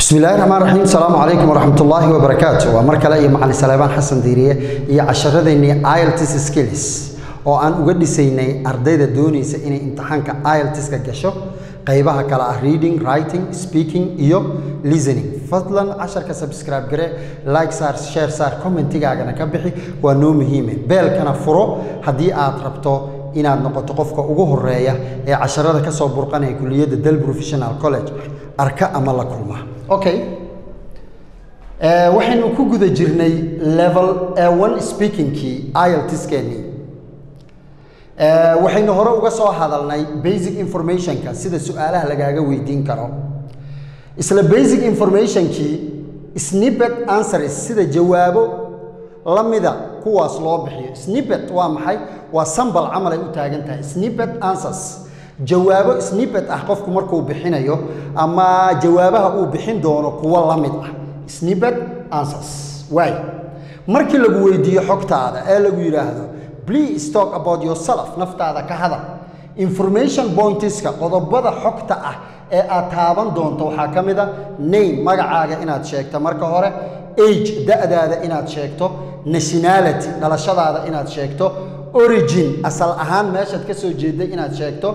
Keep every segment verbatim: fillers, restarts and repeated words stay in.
Bismillahirrahmanirrahim. Assalamualaikum warahmatullahi wabarakatuh. Waa mar kale iyo macallin Salaaman Xasan Diiriye iyo casharadeenii I E L T S skills oo aan uga dhisaynay ardayda doonaysa inay imtixaanka I E L T S ka gasho qaybaha kala ah reading, writing, speaking iyo listening. Fadlan casharka subscribe gare, like saar, share saar, commentigaagana ka bixi waa noo muhiime. Beelkana furo hadii aad rabto inaad noqoto qofka ugu horeeya ee casharada ka soo burqanay kulliyadda Dell Professional College arka ama la kulma. Okay. Eh waxaanu ku guda jirnay level A one speaking ki I E L T S keenii. Eh waxaanu hore uga soo hadalnay basic information ka sida su'aalaha lagaaga weydiin karo. Isla basic information ki snippet answers sida jawaabo lamida kuwaas loo bixiyo. Snippet waa maxay? Waa sample amal ay u taagan tahay. Snippet answers jawaabo snippet ah qofku markuu bixinayo ama jawaabaha uu bixin doono kuwa lamid ah. Snippet answers way markii lagu weydiiyo xogtaada ee lagu yiraahdo please talk about yourself, naftaada ka hadal. Information points ka qodobada xogta ah ee aad taaban doonto waxa kamida name, magacaaga inaad sheegto marka hore, age, da'daada inaad sheegto, nationality, dhalashadaada inaad sheegto, origin, asal ahaan meeshaad ka soo jeeday inaad sheegto,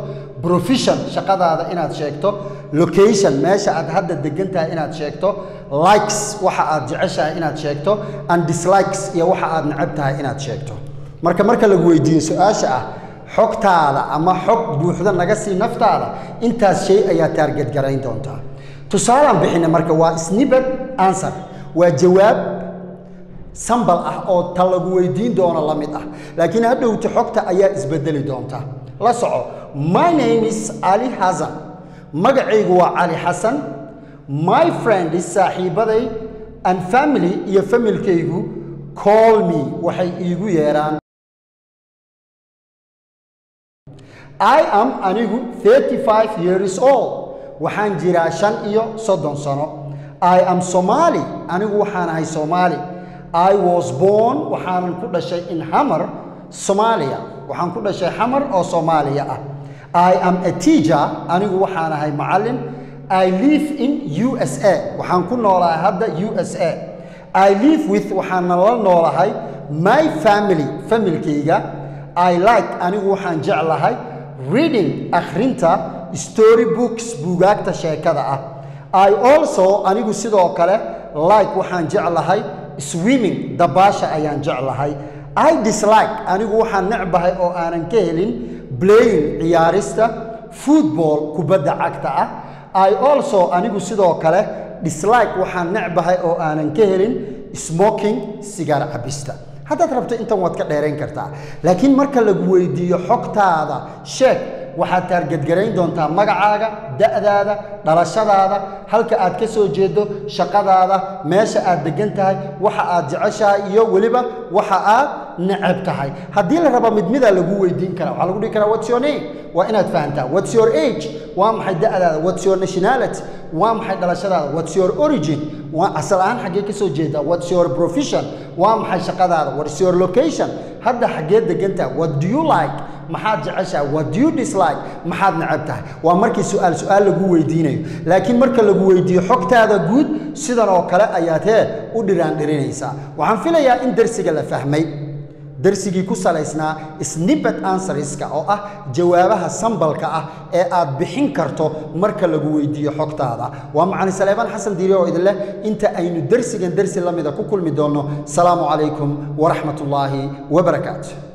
profession, shaqadaada inaad sheegto, location, meesha aad hadda degan tahay inaad sheegto, likes, waxa aad jeceshahay inaad sheegto, and dislikes iyo waxa aad neceb tahay inaad sheegto. Marka marka lagu weydiin su'aasha ah xogtaada ama xog buuxda naga sii naftaada intaas shay ayaa target garayn doontaa. Tusaalaan bixina marka waa snippet answer. وجواب سامبل اه او تلغو ويدين دونا لاميد اه لكن هادو تحوكتا ايا اسبدلي دونتا لا سعو my name is Ali Hassan مقعيق هو علي حسن my friend is صاحبتي and family يا family كيغو call me وحي ايغو يران I am انيغو thirty-five years old وحان جيراشان ايو صدون سنو I am Somali. Anigu waxaan ahay Somali. I was born waxaan ku dhashay in Hamar, Somalia. Waxaan ku dhashay Hamar oo Soomaaliya ah. I am a teacher. Anigu waxaan ahay macallin. I live in U S A. Waxaan ku noolahay hadda U S A. I live with waxaan la noolahay my family, familkayga. I like anigu waxaan jeclahay reading, akhrinta storybooks, buugaagta sheekada ah. I also anigu sidoo kale like waxaan jeclahay swimming, dabaasha ayaan jeclahay. I dislike anigu waxaan necbahay oo aanan ka helin playing, ciyaarista, football, kubadda cagta ah. I also anigu sidoo kale dislike waxaan necbahay oo aanan ka helin smoking, sigaar cabista. Haddaad rabto intan waad ka dheerayn kartaa, laakiin marka lagu weydiiyo xogtaada sheeg waxaad target garayn doontaa magacaaga, da'daada, dhalashadaada, halka aad ka soo jeedo, shaqadaada, meesha aad degan tahay, waxa aad jeceshahay iyo waliba waxa aad neceb tahay. Haddii la rabo mid mida lagu weydiin karo, waxa lagu dhigi karaa what's your name? Waa inaad fahantaa. What's your age? Waa maxay da'daada? What's your nationality? Waa maxay dhalashadaada? What's your origin? Waa asal ahaan xagee ka soo jeedaa? What's your profession? Waa maxay shaqadaada? What's your location? hadda xagee degan tahay? What do you like? maxaad jeceshahay? What do you dislike? maxaad neceb tahay? Waa markii su'aal su'aal lagu weydiinayo, laakiin marka lagu weydiiyo xogtaada guud sidan oo kale ayaa tahay u dhiraan dhirinaysa. Waxaan filayaa in darsiga la fahmay darsigii ku salaysnaa snippet answerska oo ah jawaabaha sambalka ah ee aad bixin karto marka lagu weydiiyo xogtaada. Waa macallin Salaaman Xasan Diiriye oo idin leh. Inta aynu darsigan darsi lamida ku kulmi doono. Salaamu calaykum wa rahmatullaahi wa barakaatuh.